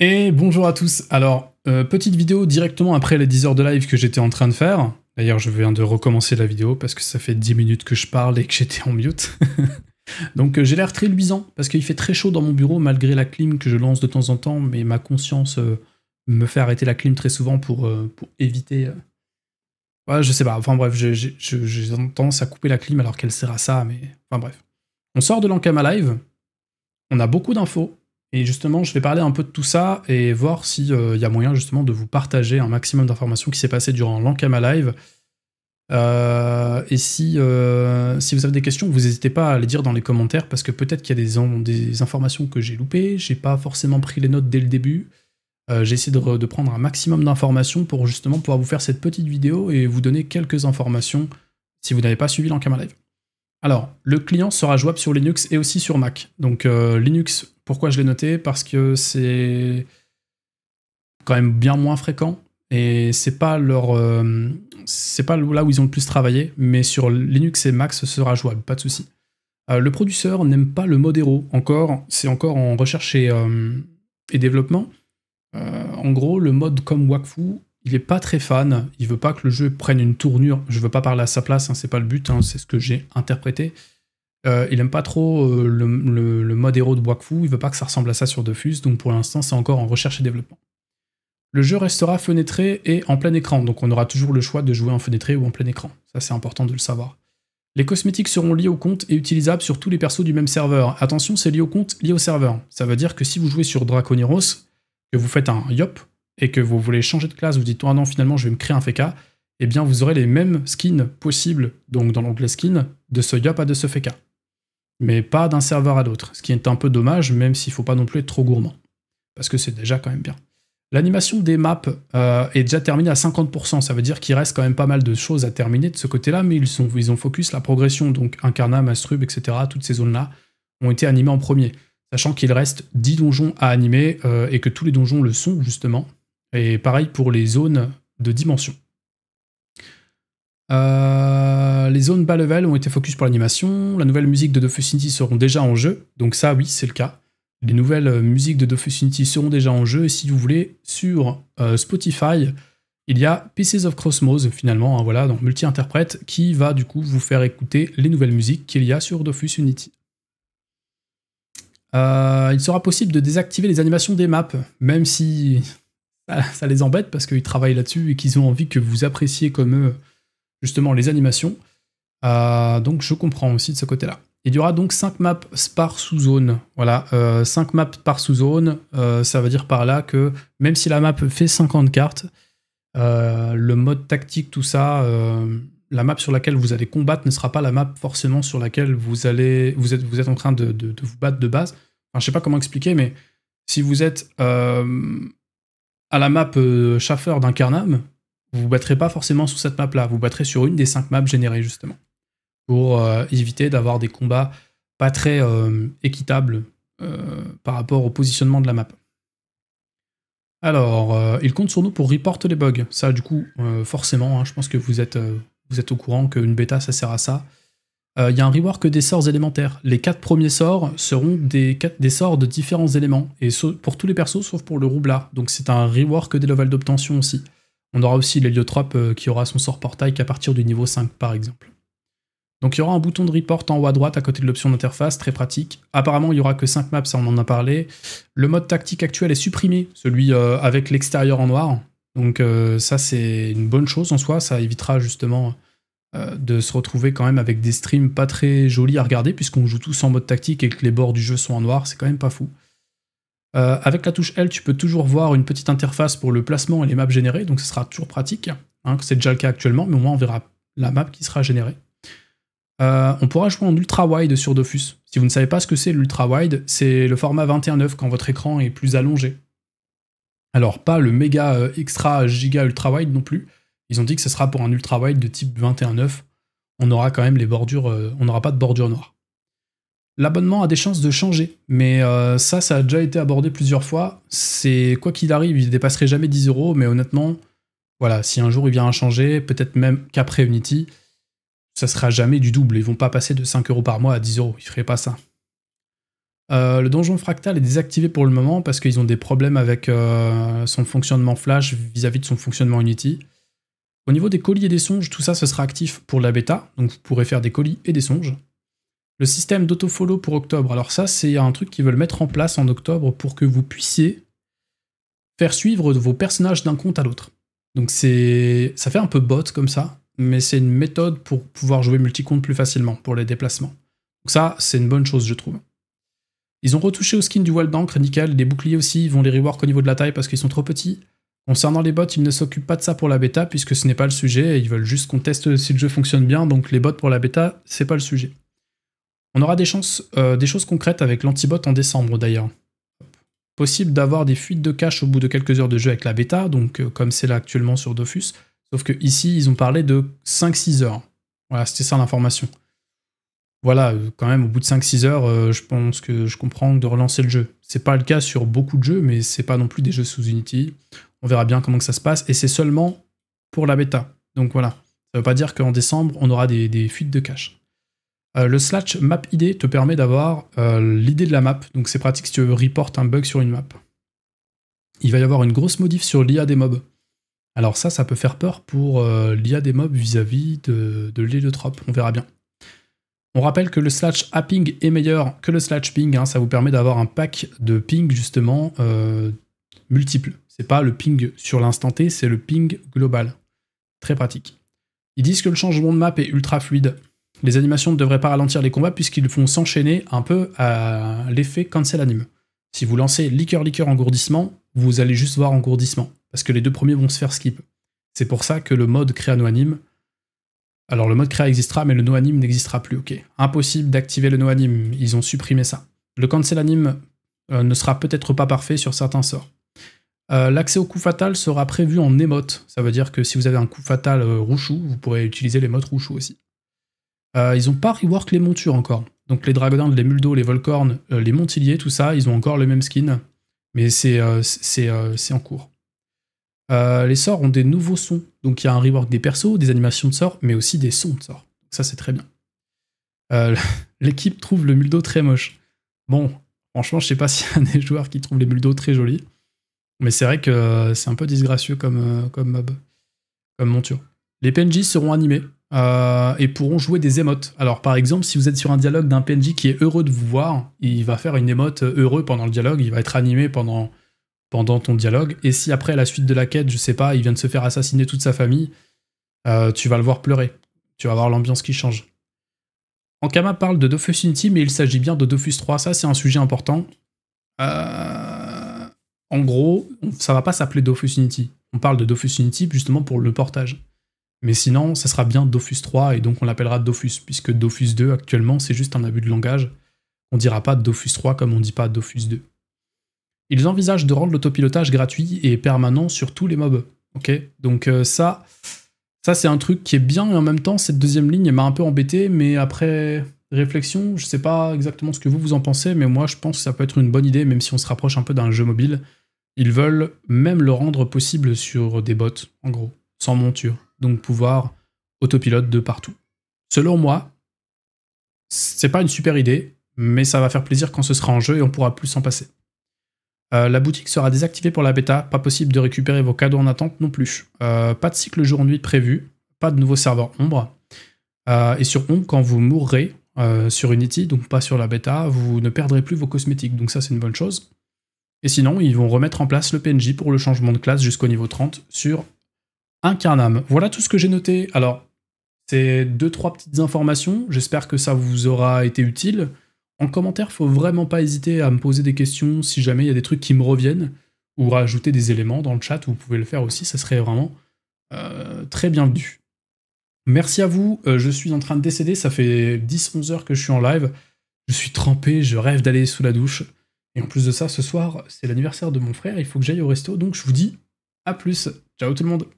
Et bonjour à tous. Alors, petite vidéo directement après les 10 heures de live que j'étais en train de faire. D'ailleurs, je viens de recommencer la vidéo parce que ça fait 10 minutes que je parle et que j'étais en mute. Donc j'ai l'air très luisant parce qu'il fait très chaud dans mon bureau malgré la clim que je lance de temps en temps, mais ma conscience me fait arrêter la clim très souvent pour éviter... Ouais, je sais pas, enfin bref, j'ai tendance à couper la clim alors qu'elle sert à ça, mais... Enfin bref. On sort de l'Ankama Live, on a beaucoup d'infos. Et justement, je vais parler un peu de tout ça et voir s'il y a moyen justement de vous partager un maximum d'informations qui s'est passé durant l'Ankama Live. Et si vous avez des questions, vous n'hésitez pas à les dire dans les commentaires, parce que peut-être qu'il y a des informations que j'ai loupées, j'ai pas forcément pris les notes dès le début. J'ai essayé de prendre un maximum d'informations pour justement pouvoir vous faire cette petite vidéo et vous donner quelques informations si vous n'avez pas suivi l'Ankama Live. Alors, le client sera jouable sur Linux et aussi sur Mac. Donc Linux, pourquoi je l'ai noté? Parce que c'est quand même bien moins fréquent et c'est pas leur, c'est pas là où ils ont le plus travaillé, mais sur Linux et Mac, ce sera jouable, pas de souci. Le producteur n'aime pas le mot héros, encore, c'est encore en recherche et développement. En gros, le mode comme Wakfu, il est pas très fan, il veut pas que le jeu prenne une tournure, je veux pas parler à sa place, hein, c'est pas le but, hein, c'est ce que j'ai interprété. Il aime pas trop le mode héros de Wakfu, il veut pas que ça ressemble à ça sur Dofus, donc pour l'instant c'est encore en recherche et développement. Le jeu restera fenêtré et en plein écran, donc on aura toujours le choix de jouer en fenêtré ou en plein écran, ça c'est important de le savoir. Les cosmétiques seront liés au compte et utilisables sur tous les persos du même serveur. Attention, c'est lié au compte, lié au serveur. Ça veut dire que si vous jouez sur Draconiros, que vous faites un yop, et que vous voulez changer de classe, vous dites « Ah non, finalement, je vais me créer un FK », eh bien, vous aurez les mêmes skins possibles, donc dans l'onglet « Skin », de ce yop à de ce FK. Mais pas d'un serveur à l'autre, ce qui est un peu dommage, même s'il ne faut pas non plus être trop gourmand. Parce que c'est déjà quand même bien. L'animation des maps est déjà terminée à 50%, ça veut dire qu'il reste quand même pas mal de choses à terminer de ce côté-là, mais ils ont focus la progression, donc Incarnam, Astrub, etc., toutes ces zones-là ont été animées en premier. Sachant qu'il reste 10 donjons à animer, et que tous les donjons le sont, justement. Et pareil pour les zones de dimension. Les zones bas level ont été focus pour l'animation, la nouvelle musique de Dofus Unity seront déjà en jeu, donc ça oui c'est le cas. Les nouvelles musiques de Dofus Unity seront déjà en jeu, et si vous voulez, sur Spotify, il y a Pieces of Cosmos finalement, hein, voilà, donc multi-interprète, qui va du coup vous faire écouter les nouvelles musiques qu'il y a sur Dofus Unity. Il sera possible de désactiver les animations des maps, même si... ça les embête parce qu'ils travaillent là-dessus et qu'ils ont envie que vous appréciez comme eux justement les animations. Donc je comprends aussi de ce côté-là. Il y aura donc 5 maps par sous-zone. Voilà, 5 maps par sous-zone, ça veut dire par là que même si la map fait 50 cartes, le mode tactique, tout ça, la map sur laquelle vous allez combattre ne sera pas la map forcément sur laquelle vous êtes en train de vous battre de base. Enfin, je sais pas comment expliquer, mais si vous êtes... à la map Chauffeur d'Incarnam, vous vous battrez pas forcément sur cette map-là, vous vous battrez sur une des 5 maps générées, justement, pour éviter d'avoir des combats pas très équitables par rapport au positionnement de la map. Alors, il compte sur nous pour report les bugs. Ça, du coup, forcément, hein, je pense que vous êtes au courant qu'une bêta, ça sert à ça. Il y a un rework des sorts élémentaires. Les 4 premiers sorts seront des sorts de différents éléments, et pour tous les persos sauf pour le roublard. Donc c'est un rework des levels d'obtention aussi. On aura aussi l'héliotrope qui aura son sort portail qu'à partir du niveau 5 par exemple. Donc il y aura un bouton de report en haut à droite à côté de l'option d'interface, très pratique. Apparemment il n'y aura que 5 maps, ça on en a parlé. Le mode tactique actuel est supprimé, celui avec l'extérieur en noir. Donc ça c'est une bonne chose en soi, ça évitera justement... de se retrouver quand même avec des streams pas très jolis à regarder, puisqu'on joue tous en mode tactique et que les bords du jeu sont en noir, c'est quand même pas fou. Avec la touche L, tu peux toujours voir une petite interface pour le placement et les maps générées, donc ce sera toujours pratique, hein, c'est déjà le cas actuellement, mais au moins on verra la map qui sera générée. On pourra jouer en ultra-wide sur Dofus. Si vous ne savez pas ce que c'est l'ultra-wide, c'est le format 21.9 quand votre écran est plus allongé. Alors pas le méga extra giga ultra-wide non plus. Ils ont dit que ce sera pour un ultra-wide de type 21.9. On aura quand même les bordures... on n'aura pas de bordure noire. L'abonnement a des chances de changer, mais ça a déjà été abordé plusieurs fois. C'est quoi qu'il arrive, il ne dépasserait jamais 10 €, mais honnêtement, voilà, si un jour il vient à changer, peut-être même qu'après Unity, ça ne sera jamais du double. Ils ne vont pas passer de 5 € par mois à 10 €. Ils ne feraient pas ça. Le donjon fractal est désactivé pour le moment parce qu'ils ont des problèmes avec son fonctionnement Flash vis-à-vis de son fonctionnement Unity. Au niveau des colis et des songes, tout ça, ce sera actif pour la bêta, donc vous pourrez faire des colis et des songes. Le système d'autofollow pour octobre, alors ça, c'est un truc qu'ils veulent mettre en place en octobre pour que vous puissiez faire suivre vos personnages d'un compte à l'autre. Donc ça fait un peu bot comme ça, mais c'est une méthode pour pouvoir jouer multi-compte plus facilement pour les déplacements. Donc ça, c'est une bonne chose, je trouve. Ils ont retouché au skin du Wild Ank, nickel. Les boucliers aussi, ils vont les rework au niveau de la taille parce qu'ils sont trop petits. Concernant les bots, ils ne s'occupent pas de ça pour la bêta puisque ce n'est pas le sujet et ils veulent juste qu'on teste si le jeu fonctionne bien, donc les bots pour la bêta, c'est pas le sujet. On aura des choses concrètes avec l'antibot en décembre d'ailleurs. Possible d'avoir des fuites de cache au bout de quelques heures de jeu avec la bêta, donc comme c'est là actuellement sur Dofus, sauf que ici ils ont parlé de 5-6 heures. Voilà, c'était ça l'information. Voilà, quand même, au bout de 5-6 heures, je pense que je comprends de relancer le jeu. C'est pas le cas sur beaucoup de jeux, mais c'est pas non plus des jeux sous Unity. On verra bien comment que ça se passe, et c'est seulement pour la bêta. Donc voilà, ça veut pas dire qu'en décembre, on aura des fuites de cache. Le slash map ID te permet d'avoir l'idée de la map, donc c'est pratique si tu reportes un bug sur une map. Il va y avoir une grosse modif sur l'IA des mobs. Alors ça peut faire peur pour l'IA des mobs vis-à-vis de l'héliotrope, on verra bien. On rappelle que le slash apping est meilleur que le slash ping, hein, ça vous permet d'avoir un pack de ping justement multiple. C'est pas le ping sur l'instant T, c'est le ping global. Très pratique. Ils disent que le changement de map est ultra fluide. Les animations ne devraient pas ralentir les combats puisqu'ils font s'enchaîner un peu à l'effet cancel anime. Si vous lancez liqueur engourdissement, vous allez juste voir engourdissement, parce que les deux premiers vont se faire skip. C'est pour ça que le mode créa no anime. Alors le mode créa existera, mais le no anime n'existera plus, ok. Impossible d'activer le no anime, ils ont supprimé ça. Le cancel anime ne sera peut-être pas parfait sur certains sorts. L'accès au coup fatal sera prévu en émote, ça veut dire que si vous avez un coup fatal rouchou, vous pourrez utiliser l'émote rouchou aussi. Ils n'ont pas rework les montures encore, donc les dragodindes, les muldos, les volcornes, les montiliers, tout ça, ils ont encore le même skin, mais c'est en cours. Les sorts ont des nouveaux sons, donc il y a un rework des persos, des animations de sorts, mais aussi des sons de sorts, ça c'est très bien. L'équipe trouve le muldo très moche. Bon, franchement je sais pas s'il y a des joueurs qui trouvent les muldos très jolis, mais c'est vrai que c'est un peu disgracieux comme mob, comme monture. Les PNJ seront animés et pourront jouer des émotes. Alors par exemple, si vous êtes sur un dialogue d'un PNJ qui est heureux de vous voir, il va faire une émote heureux pendant le dialogue, il va être animé pendant ton dialogue, et si après à la suite de la quête, je sais pas, il vient de se faire assassiner toute sa famille, tu vas le voir pleurer. Tu vas voir l'ambiance qui change. Ankama parle de Dofus Unity, mais il s'agit bien de Dofus 3, ça c'est un sujet important. En gros, ça va pas s'appeler Dofus Unity. On parle de Dofus Unity justement pour le portage. Mais sinon, ça sera bien Dofus 3 et donc on l'appellera Dofus, puisque Dofus 2 actuellement c'est juste un abus de langage. On dira pas Dofus 3 comme on dit pas Dofus 2. Ils envisagent de rendre l'autopilotage gratuit et permanent sur tous les mobs. Ok, donc ça c'est un truc qui est bien, et en même temps cette deuxième ligne m'a un peu embêté, mais après réflexion, je sais pas exactement ce que vous en pensez, mais moi je pense que ça peut être une bonne idée, même si on se rapproche un peu d'un jeu mobile. Ils veulent même le rendre possible sur des bots, en gros, sans monture, donc pouvoir autopilote de partout. Selon moi, c'est pas une super idée, mais ça va faire plaisir quand ce sera en jeu et on pourra plus s'en passer. La boutique sera désactivée pour la bêta, pas possible de récupérer vos cadeaux en attente non plus. Pas de cycle jour-nuit prévu, pas de nouveau serveur ombre, et sur ombre, quand vous mourrez sur Unity, donc pas sur la bêta, vous ne perdrez plus vos cosmétiques, donc ça c'est une bonne chose. Et sinon, ils vont remettre en place le PNJ pour le changement de classe jusqu'au niveau 30 sur Incarnam. Voilà tout ce que j'ai noté. Alors, c'est 2-3 petites informations, j'espère que ça vous aura été utile. En commentaire, faut vraiment pas hésiter à me poser des questions si jamais il y a des trucs qui me reviennent, ou rajouter des éléments dans le chat, vous pouvez le faire aussi, ça serait vraiment très bienvenu. Merci à vous, je suis en train de décéder, ça fait 10-11 heures que je suis en live, je suis trempé, je rêve d'aller sous la douche, et en plus de ça, ce soir, c'est l'anniversaire de mon frère, il faut que j'aille au resto, donc je vous dis à plus, ciao tout le monde.